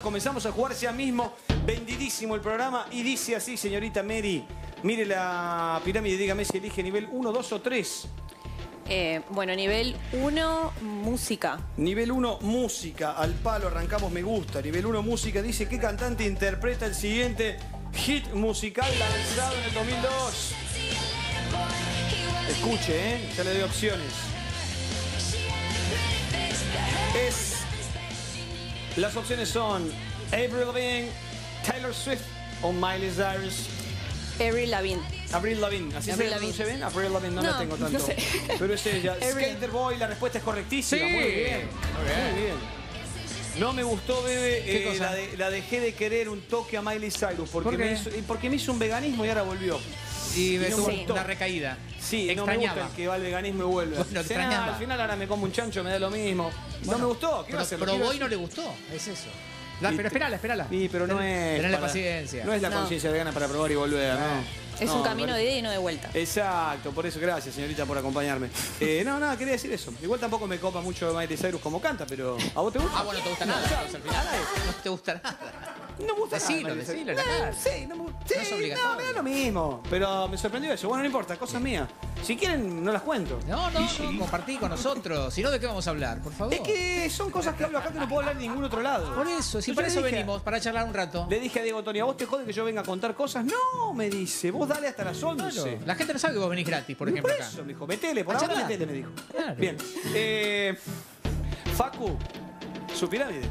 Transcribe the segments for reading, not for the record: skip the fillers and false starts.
Comenzamos a jugarse a mismo, vendidísimo el programa y dice así, señorita Mery, mire la pirámide, dígame si elige nivel 1, 2 o 3. Bueno, nivel 1, música. Nivel 1, música, al palo, arrancamos me gusta. Nivel 1, música, dice qué cantante interpreta el siguiente hit musical lanzado en el 2002. Escuche, ya le doy opciones. Las opciones son Avril Lavigne, Taylor Swift o Miley Cyrus. Avril Lavigne. Avril Lavigne. ¿Así se ven? Avril Lavigne, no la tengo tanto. No sé. Pero es ella. Skater Boy, la respuesta es correctísima. Sí. Muy bien. Muy bien. No me gustó, bebé. La dejé de querer un toque a Miley Cyrus. Porque, porque me hizo un veganismo y ahora volvió. Y me tuvo una recaída. Sí, no me gusta el que va al veganismo y vuelve. Bueno, al final ahora me como un chancho, me da lo mismo. Bueno, no me gustó. ¿Qué va a hacer? Pero hoy no le gustó. Es eso. No, pero esperala. Sí, pero no es... Tenés la paciencia. No es la conciencia vegana para probar y volver, ¿no? Es un camino de ida y no de vuelta. Exacto. Por eso, gracias, señorita, por acompañarme. No, nada, quería decir eso. Igual tampoco me copa mucho Miley Cyrus como canta, pero... ¿A vos te gusta? Ah, bueno, no te gusta nada. No te gusta nada. No me gusta decirlo, no me da lo mismo. Pero me sorprendió eso. Bueno, no importa, cosas mías. Si quieren, no las cuento. No, compartí con nosotros. Si no, ¿de qué vamos a hablar? Por favor. Es que son cosas que hablo acá que no puedo hablar en ningún otro lado. Por eso, si para eso venimos, para charlar un rato. Le dije a Diego Tony, ¿a vos te jode que yo venga a contar cosas? No, me dice, vos dale hasta las 11. Claro. La gente no sabe que vos venís gratis, por ejemplo, acá. Por eso, me dijo, metele, por ahora metele, me dijo. Claro. Bien. Facu, su pirámide.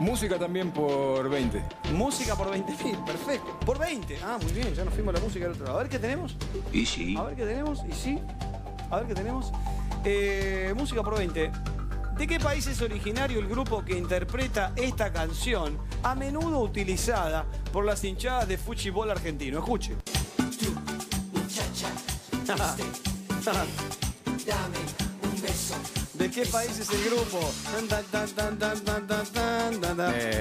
Música también por 20. Música por 20.000, perfecto. Por 20. Ah, muy bien, ya nos fuimos a la música del otro lado. A ver qué tenemos. Y sí. A ver qué tenemos. Y sí. A ver qué tenemos. Música por 20. ¿De qué país es originario el grupo que interpreta esta canción, a menudo utilizada por las hinchadas de fuchibol argentino? Escuche. Tú, muchacha, dame un beso. ¿De qué país es el grupo?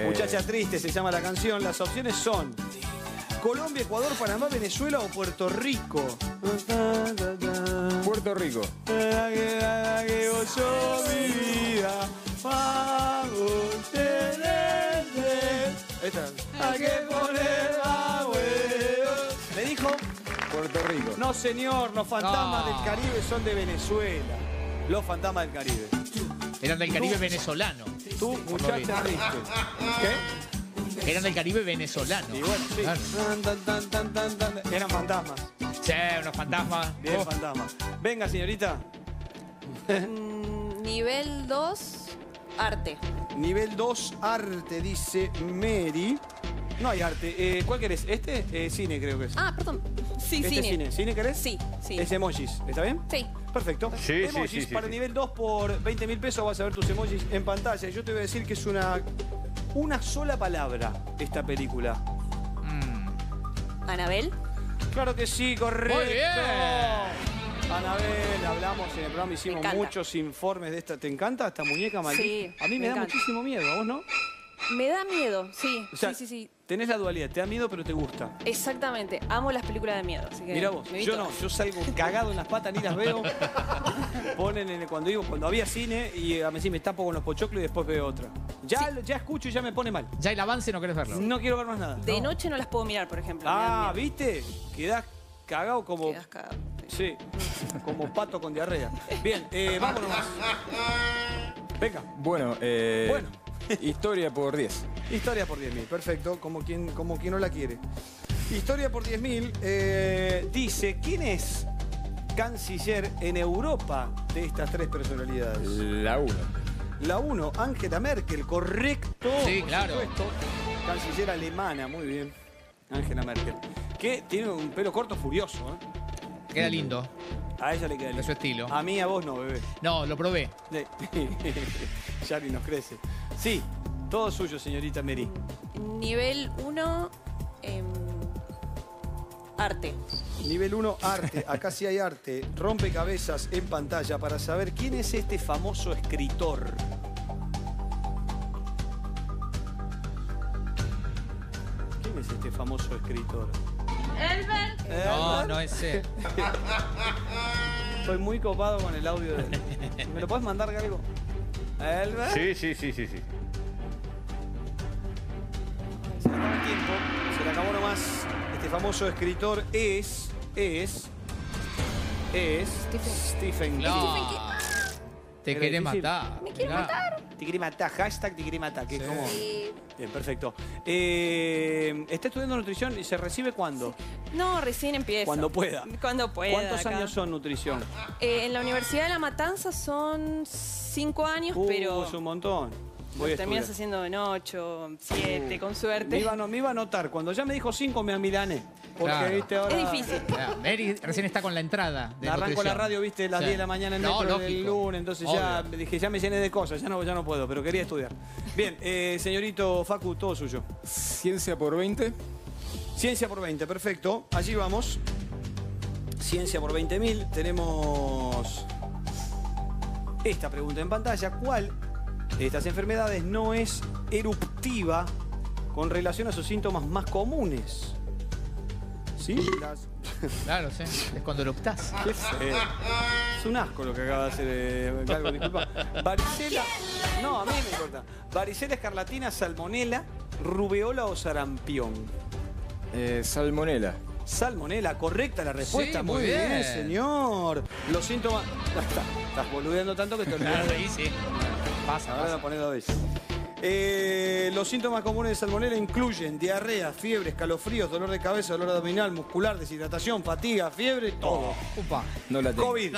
Muchacha triste se llama la canción. Las opciones son Colombia, Ecuador, Panamá, Venezuela o Puerto Rico. Puerto Rico. Hay que poner agua. ¿Me dijo? Puerto Rico. No, señor, los fantasmas del Caribe son de Venezuela. Los Fantasmas del Caribe. Eran del Caribe venezolano. Tú, muchacha triste. ¿Qué? Eran del Caribe venezolano. Y bueno, sí. Eran fantasmas. Sí, unos fantasmas. Bien, fantasmas. Venga, señorita. Nivel 2, arte. Nivel 2, arte, dice Mery. No hay arte. ¿Cuál querés? ¿Este? Cine, creo que es. Ah, perdón. Sí, este cine. ¿Cine querés? Sí. Es emojis. ¿Está bien? Sí. Perfecto. Sí, emojis para el nivel 2 por 20.000 pesos vas a ver tus emojis en pantalla. Yo te voy a decir que es una sola palabra esta película. ¿Annabel? Claro que sí, correcto. Muy bien. Annabel, hablamos en el programa, hicimos muchos informes de esta. ¿Te encanta esta muñeca maldita? Sí. A mí me da muchísimo miedo, ¿a vos no? Me da miedo, sí. O sea, sí. Tenés la dualidad, te da miedo pero te gusta. Exactamente, amo las películas de miedo. Así que mirá vos, yo no, yo salgo cagado en las patas, ni las veo. Ponen en el, cuando había cine y a mí sí me tapo con los pochoclos y después veo otra. Ya escucho y ya me pone mal. Ya el avance no querés verlo. No quiero ver más nada. De noche no las puedo mirar, por ejemplo. Ah, ¿viste? Quedás cagado como... Quedás cagado. Sí, como pato con diarrea. Bien, vámonos. Venga. Bueno. Historia por 10. Historia por 10.000, perfecto, como quien no la quiere. Historia por 10.000 dice, ¿quién es canciller en Europa de estas tres personalidades? La 1. La 1, Ángela Merkel, correcto. Sí, claro. Supuesto. Canciller alemana, muy bien. Ángela Merkel, que tiene un pelo corto furioso. Queda lindo. A ella le queda lindo. De su estilo. A mí, a vos no, bebé. No, lo probé. Yari nos crece. Sí, todo suyo, señorita Mery. Nivel 1, arte. Nivel 1, arte. Acá sí hay arte. Rompecabezas en pantalla para saber quién es este famoso escritor. ¿Quién es este famoso escritor? Elbert. No, no es él. Estoy muy copado con el audio de él. ¿Me lo podés mandar, Galgo? ¿Elbert? Sí. este famoso escritor es Stephen King. No. Te quiere matar. Me quiere matar. Te quiere matar. Hashtag te quiere matar. Sí. ¿Cómo? Sí. Bien, perfecto. ¿Está estudiando nutrición y se recibe cuándo? Sí. No, recién empiezo. Cuando pueda. Cuando pueda. ¿Cuántos años son nutrición? En la Universidad de La Matanza son 5 años, pero... Es un montón. Lo terminas haciendo en 8, 7, con suerte. Me iba a notar. Cuando ya me dijo 5, me amilané. Porque, claro, viste, ahora... Es difícil. Claro. Mery recién está con la entrada de arranco nutrición. La radio, viste, las 10 de la mañana en metro del lunes. Entonces ya dije, ya me llené de cosas. Ya no puedo, pero quería estudiar. Bien, señorito Facu, todo suyo. Ciencia por 20. Ciencia por 20, perfecto. Allí vamos. Ciencia por 20.000. Tenemos esta pregunta en pantalla. ¿Cuál de estas enfermedades no es eruptiva con relación a sus síntomas más comunes? ¿Sí? Claro, sí. Es cuando eruptás. Es un asco lo que acaba de hacer. Galgo, disculpa. Varicela. No, a mí me importa. Varicela, escarlatina, salmonela, rubeola o sarampión. Salmonela. Salmonela, correcta la respuesta. Sí, muy bien. Bien, señor. Los síntomas... Estás boludeando tanto que te olvidas. Claro, sí. Pasa. Los síntomas comunes de salmonela incluyen diarrea, fiebre, escalofríos, dolor de cabeza, dolor abdominal, muscular, deshidratación, fatiga, fiebre, todo. Upa. No la tengo. COVID.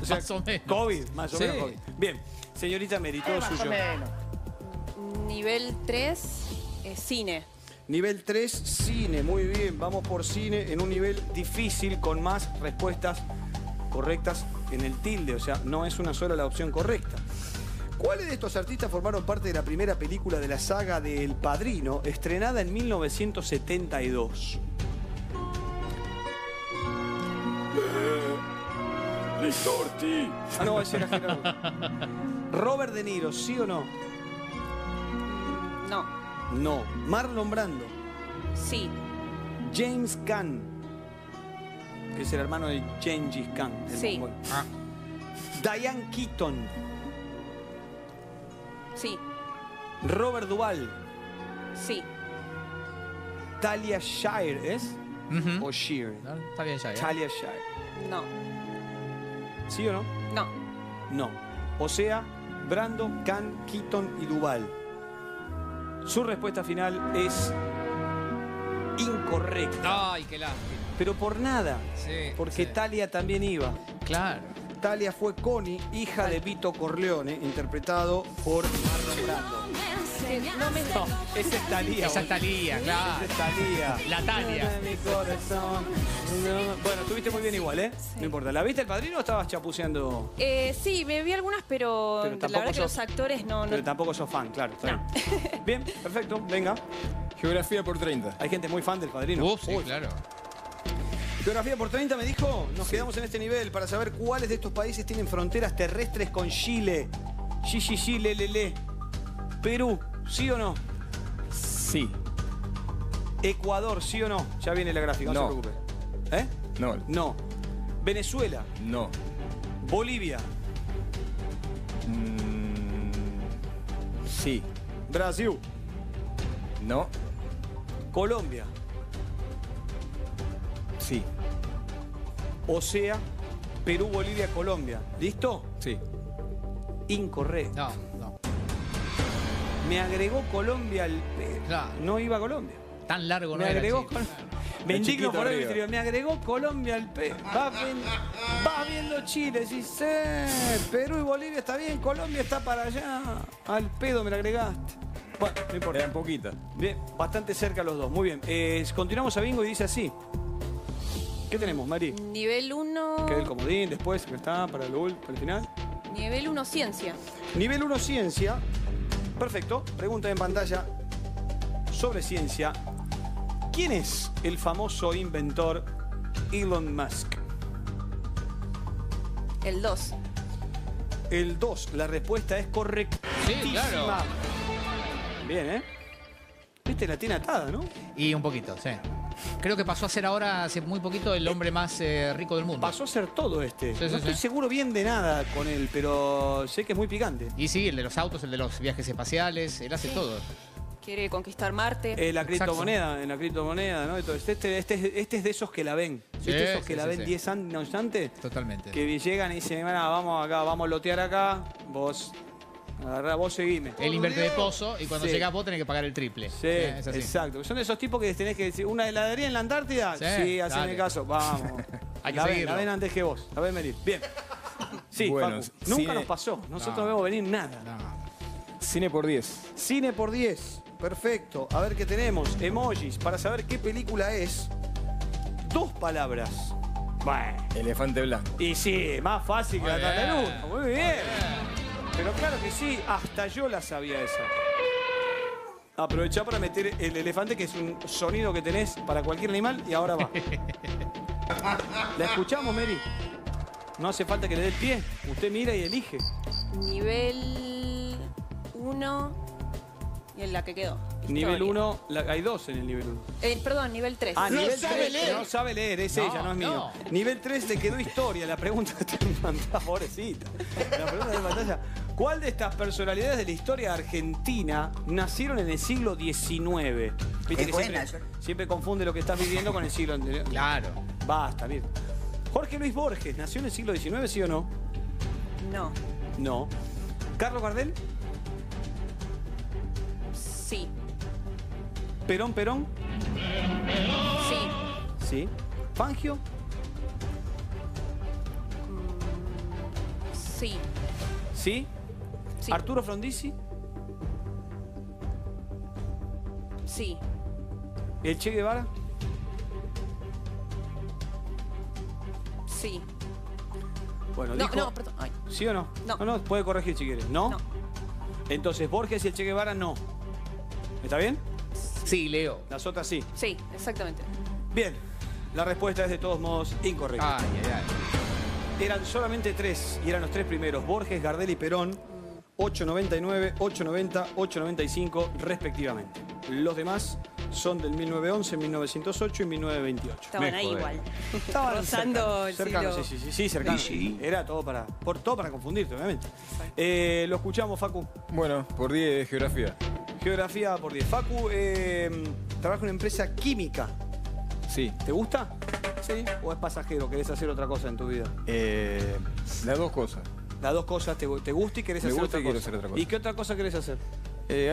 O sea, más o menos. COVID, más o menos COVID. Bien, señorita Mery, todo suyo. Nivel 3, cine. Nivel 3, cine. Muy bien, vamos por cine en un nivel difícil con más respuestas correctas en el tilde. O sea, no es una sola la opción correcta. ¿Cuáles de estos artistas formaron parte de la primera película de la saga de El Padrino, estrenada en 1972? ¡Listorti! Ah, no, ese era Gerardo. Robert De Niro, ¿sí o no? No. No. Marlon Brando. Sí. James Caan, que es el hermano de Gengis Khan. Sí. Diane Keaton. Sí. Robert Duvall. Sí. Talia Shire, ¿es? O Shire. No, está bien Shire. Talia Shire. No. ¿Sí o no? No. No. O sea, Brando, Khan, Keaton y Duvall. Su respuesta final es incorrecta. Ay, qué lástima. Pero por nada. Sí. Porque sí. Talia también iba. Claro. Talia fue Connie, hija de Vito Corleone, interpretado por Marlon Brando. No, esa es Talia. Esa es Talia, claro. Esa es Talia. La Talia. Bueno, estuviste muy bien igual, ¿eh? Sí. No importa. ¿La viste El Padrino o estabas chapuceando? Sí, me vi algunas, pero la verdad que los actores no... Pero tampoco sos fan, claro. No. Bien, perfecto. Venga. Geografía por 30. Hay gente muy fan del Padrino. Sí, claro. Geografía por 30 me dijo, nos quedamos en este nivel para saber cuáles de estos países tienen fronteras terrestres con Chile. Perú, ¿sí o no? Sí. Ecuador, ¿sí o no? Ya viene la gráfica, no se preocupe. ¿Eh? No. No. Venezuela. No. Bolivia. Sí. Brasil. No. Colombia. Sí. O sea, Perú, Bolivia, Colombia. ¿Listo? Sí. Incorrecto. No. Me agregó Colombia al... Claro. No iba a Colombia. Tan largo me no agregó era. Me indigno por el misterio. Me agregó Colombia al... Vas viendo Chile, sí sé. Perú y Bolivia está bien, Colombia está para allá. Al pedo me la agregaste. Bueno, no importa. Eran poquita. Bien, bastante cerca los dos. Muy bien. Continuamos a bingo y dice así. ¿Qué tenemos, Mery? Nivel 1... Queda el comodín después, que está para el final. Nivel 1, ciencia. Nivel 1, ciencia. Perfecto. Pregunta en pantalla sobre ciencia. ¿Quién es el famoso inventor Elon Musk? El 2. El 2. La respuesta es correctísima. Sí, claro. Bien, ¿eh? Viste, la tiene atada, ¿no? Y un poquito, sí. Creo que pasó a ser ahora, hace muy poquito, el hombre más rico del mundo. Pasó a ser todo este. Sí, no estoy seguro bien de nada con él, pero sé que es muy picante. Y sí, el de los autos, el de los viajes espaciales, él hace todo. Quiere conquistar Marte. La criptomoneda, en la criptomoneda, ¿no? Este es de esos que la ven. Sí, este es de esos que la ven 10 años antes. Totalmente. Que llegan y dicen, mira, vamos acá, vamos a lotear acá, vos... Agarrá, vos seguime. Él invierte de pozo y cuando llegás vos tenés que pagar el triple. Sí, es así. Exacto. Son esos tipos que tenés que decir, ¿una heladería en la Antártida? Sí, sí, haceme caso. Vamos. Hay que seguirlo. La ven antes que vos. La ven venir. Bien. Sí, bueno, Facu, nunca nos pasó. Nosotros no vemos venir nada. Cine por 10. Cine por 10. Perfecto. A ver qué tenemos. Emojis. Para saber qué película es. 2 palabras. Bueno. Elefante blanco. Y sí, más fácil que la tartaruga. Muy bien. Pero claro que sí, hasta yo la sabía esa. Aprovechá para meter el elefante, que es un sonido que tenés para cualquier animal, y ahora va. ¿La escuchamos, Mery? No hace falta que le dé el pie. Usted mira y elige. Nivel 1 y en la que quedó. Historia. Nivel 1, hay 2 en el nivel 1. Perdón, nivel 3. Ah, no nivel sabe 3, leer. No sabe leer, es ella, no es mío. Nivel 3 le quedó historia, la pregunta está en pantalla, pobrecita. La pregunta está en pantalla. ¿Cuál de estas personalidades de la historia argentina nacieron en el siglo XIX? Viste que siempre confunde lo que estás viviendo con el siglo anterior. Claro. Basta, mira. Jorge Luis Borges, ¿nació en el siglo XIX, sí o no? No. No. ¿Carlos Gardel? Sí. ¿Perón, Perón? Sí. ¿Sí? ¿Fangio? Sí. ¿Sí? Sí. ¿Arturo Frondizi? Sí. ¿El Che Guevara? Sí. Bueno, no, dijo... No, perdón. Ay. ¿Sí o no? No. No, puede corregir si quiere. ¿No? No. Entonces, Borges y el Che Guevara no. ¿Está bien? Sí, Leo. Las otras sí. Sí, exactamente. Bien. La respuesta es de todos modos incorrecta. Ay, ay, ay. Eran solamente 3 y eran los 3 primeros. Borges, Gardel y Perón. 899, 890, 895 respectivamente. Los demás son del 1911, 1908 y 1928. Estaban ahí igual. Estaban rozando el cercano, siglo... sí, cercano. Sí. Era todo para confundirte, obviamente. Lo escuchamos, Facu. Bueno, por 10, geografía. Geografía por 10. Facu, trabaja en una empresa química. Sí. ¿Te gusta? Sí. ¿O es pasajero? ¿Querés hacer otra cosa en tu vida? Las dos cosas. Las dos cosas. ¿Te gusta y querés hacer otra cosa? Me gusta y quiero hacer otra cosa. ¿Y qué otra cosa querés hacer?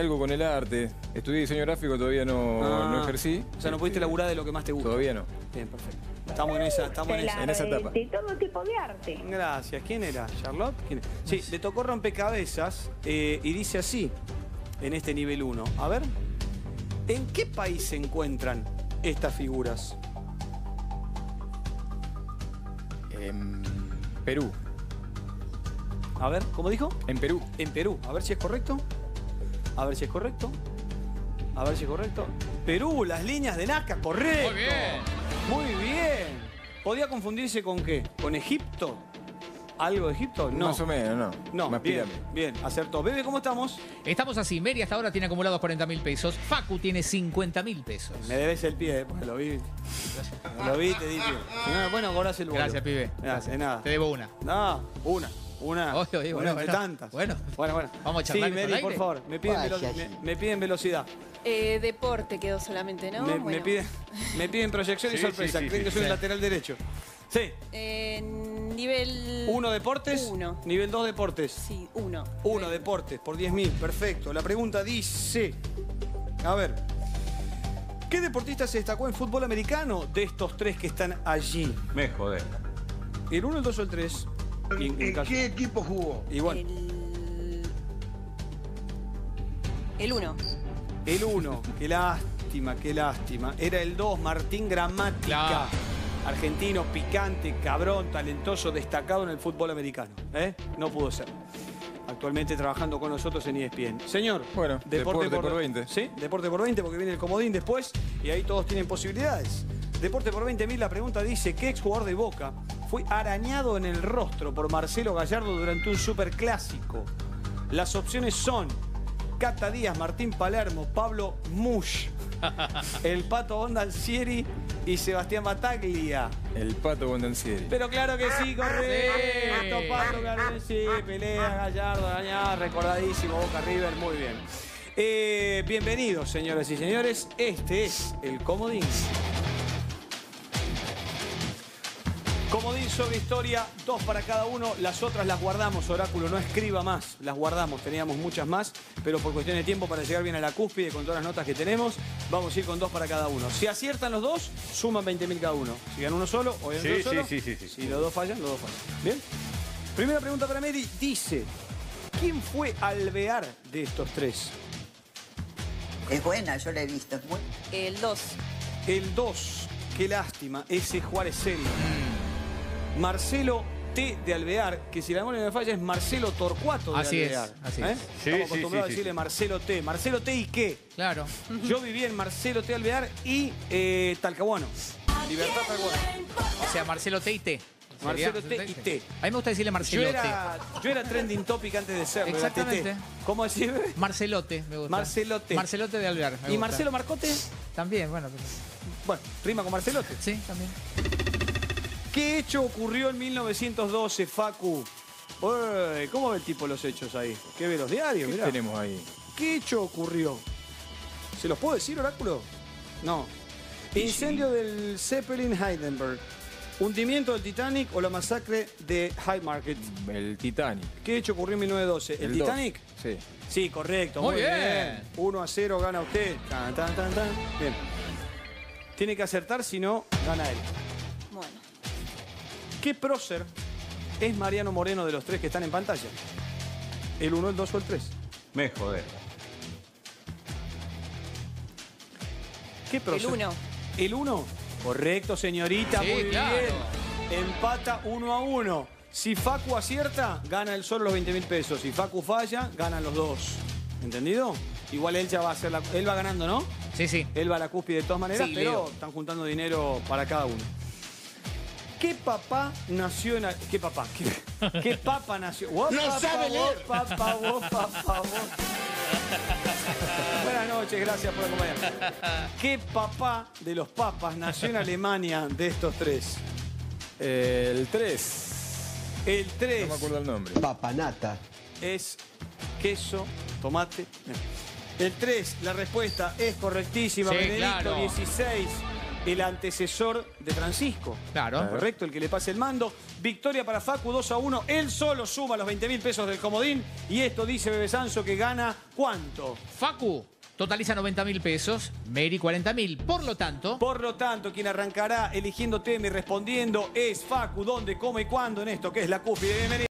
Algo con el arte. Estudié diseño gráfico, todavía no ejercí. O sea, no pudiste laburar de lo que más te gusta. Todavía no. Bien, perfecto. Estamos en esa, etapa. De todo tipo de arte. Gracias. ¿Quién era? ¿Charlotte? ¿Quién era? Sí, le tocó rompecabezas y dice así, en este nivel 1. A ver, ¿en qué país se encuentran estas figuras? En Perú. A ver, ¿cómo dijo? En Perú. En Perú. A ver si es correcto. A ver si es correcto. A ver si es correcto. Perú, las líneas de Nazca, correcto. Muy bien. Muy bien. ¿Podía confundirse con qué? ¿Con Egipto? ¿Algo de Egipto? No. Más o menos, no. No, más bien, bien, acertó. Bebe, ¿cómo estamos? Estamos así. Mery hasta ahora tiene acumulados 40.000 pesos. Facu tiene 50.000 pesos. Me debes el pie, porque lo vi. Lo vi, te di pie. Bueno, cobrás el bono. Gracias, pibe. Gracias, de nada. Te debo una. No, una. Una de tantas. Bueno. Vamos a charlar. Sí, Mery, por favor. Me piden velocidad. Deporte quedó solamente, ¿no? Me piden proyección y sorpresa. Creen que soy un lateral derecho. Sí. Nivel... 1 deportes. 1. Nivel 2 deportes. Sí, 1. 1 deportes por 10.000. Perfecto. La pregunta dice... A ver. ¿Qué deportista se destacó en fútbol americano de estos 3 que están allí? Me jodé. ¿El 1, el 2 o el 3? ¿En qué equipo jugó? Igual. El 1. El 1. Qué lástima, qué lástima. Era el 2, Martín Gramática. Claro. Argentino, picante, cabrón, talentoso, destacado en el fútbol americano. No pudo ser. Actualmente trabajando con nosotros en ESPN. Señor, bueno, deporte por 20. Sí, deporte por 20 porque viene el comodín después y ahí todos tienen posibilidades. Deporte por 20.000, la pregunta dice, ¿qué exjugador de Boca fue arañado en el rostro por Marcelo Gallardo durante un superclásico? Las opciones son Cata Díaz, Martín Palermo, Pablo Mush, el Pato Bondalcieri y Sebastián Bataglia. El Pato Bondalcieri. Pero claro que sí, correcto. Sí. Pato, claro que sí. Pelea, Gallardo, arañada, recordadísimo, Boca River, muy bien. Bienvenidos, señoras y señores. Este es el Comodín. Comodín sobre historia, dos para cada uno. Las otras las guardamos, Oráculo, no escriba más. Las guardamos, teníamos muchas más, pero por cuestión de tiempo, para llegar bien a la cúspide con todas las notas que tenemos, vamos a ir con dos para cada uno. Si aciertan los dos, suman 20.000 cada uno. Si ganan uno solo, o ganan dos solo. Sí. Si los dos fallan, los dos fallan. ¿Bien? Primera pregunta para Mery. Dice, ¿quién fue Alvear de estos tres? Es buena, yo la he visto. El 2. El 2. Qué lástima, ese Juárez Celia. Marcelo T. de Alvear, que si la memoria no me falla es Marcelo Torcuato de Alvear. Así es. Sí, estamos acostumbrados a decirle Marcelo T. ¿Marcelo T y qué? Claro. Yo viví en Marcelo T. Alvear y Talcahuano. Libertad Talcahuano. O sea, Marcelo T y T. Marcelo T y T. A mí me gusta decirle Marcelo T. Yo era trending topic antes de serlo. Exactamente. ¿Cómo decís? Marcelote, me gusta. Marcelote. Marcelote de Alvear. ¿Y Marcelo Marcote? También, bueno. Bueno, rima con Marcelote. Sí, también. ¿Qué hecho ocurrió en 1912, Facu? Uy, ¿cómo ve el tipo los hechos ahí? ¿Qué ve los diarios? ¿Qué tenemos ahí? ¿Qué hecho ocurrió? ¿Se los puedo decir, Oráculo? No. Incendio del Zeppelin Hindenburg. Hundimiento del Titanic o la masacre de Haymarket. El Titanic. ¿Qué hecho ocurrió en 1912? ¿El Titanic? Sí. Sí, correcto. Muy bien. 1-0 gana usted. Tan, tan, tan, tan. Bien. Tiene que acertar, si no, gana él. Bueno. ¿Qué prócer es Mariano Moreno de los tres que están en pantalla? ¿El 1, el 2 o el 3? Me joder. ¿Qué prócer? El 1. ¿El 1? Correcto, señorita. Sí, muy bien. Empata 1-1. Si Facu acierta, gana el solo los 20.000 pesos. Si Facu falla, ganan los dos. ¿Entendido? Igual él ya va a hacer la... Él va ganando, ¿no? Sí, sí. Él va a la cúspide de todas maneras, sí, pero Leo. Están juntando dinero para cada uno. ¿Qué papá nació en... ¿Qué papá? ¿Qué papa nació? ¡No sabe leer! Buenas noches, gracias por acompañarnos. ¿Qué papá de los papas nació en Alemania de estos tres? El 3. El 3. No me acuerdo el nombre. Papanata. Es queso, tomate... El 3, la respuesta es correctísima. Sí, Benedicto XVI. Claro. El antecesor de Francisco. Claro. Correcto, el que le pase el mando. Victoria para Facu, 2-1. Él solo suma los 20.000 pesos del comodín. Y esto dice Bebe Sanso que gana ¿cuánto? Facu totaliza 90.000 pesos, Mery 40.000. Por lo tanto, quien arrancará eligiendo tema y respondiendo es Facu, dónde, cómo y cuándo en esto que es la cúspide de Mery.